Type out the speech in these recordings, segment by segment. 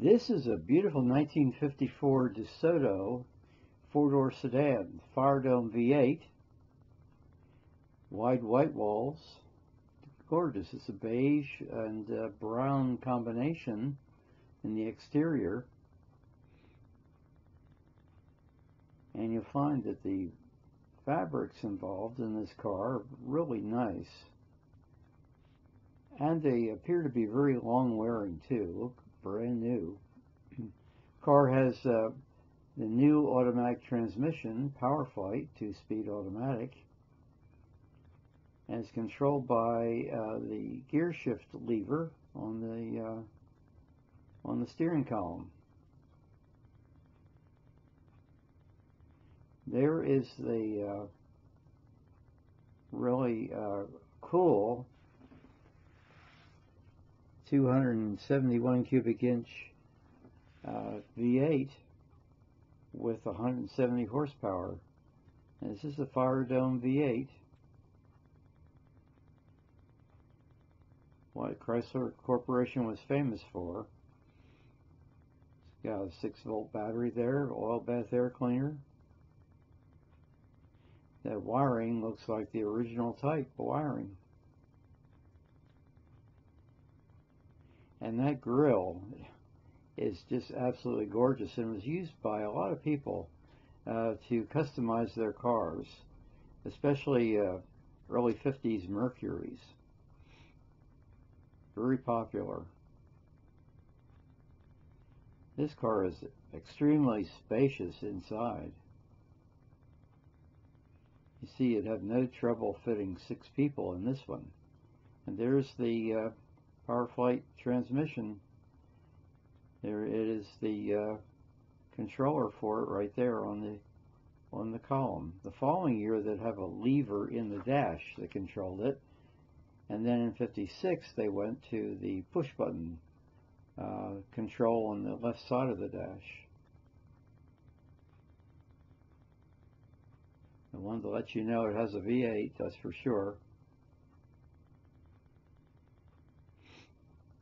This is a beautiful 1954 DeSoto four-door sedan, Firedome V8, wide white walls, gorgeous. It's a beige and brown combination in the exterior, and you'll find that the fabrics involved in this car are really nice, and they appear to be very long wearing too. Look brand new. Car has the new automatic transmission, Power Flight, 2-speed automatic, and it's controlled by the gear shift lever on the steering column. There is the really cool 271 cubic inch V8 with 170 horsepower. And this is the Firedome V8. What Chrysler Corporation was famous for. It's got a 6-volt battery there, oil bath air cleaner. That wiring looks like the original type wiring. And that grille is just absolutely gorgeous, and was used by a lot of people to customize their cars, especially early 50s Mercuries. Very popular. This car is extremely spacious inside. You see, you'd have no trouble fitting 6 people in this one. And there's the Power Flight transmission. There it is, the controller for it right there on the column. The following year, they'd have a lever in the dash that controlled it. And then in 56, they went to the push button control on the left side of the dash. I wanted to let you know it has a V8, that's for sure.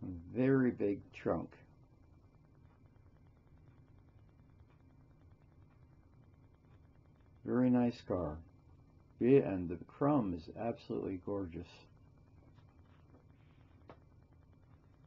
A very big trunk. Very nice car. And the chrome is absolutely gorgeous.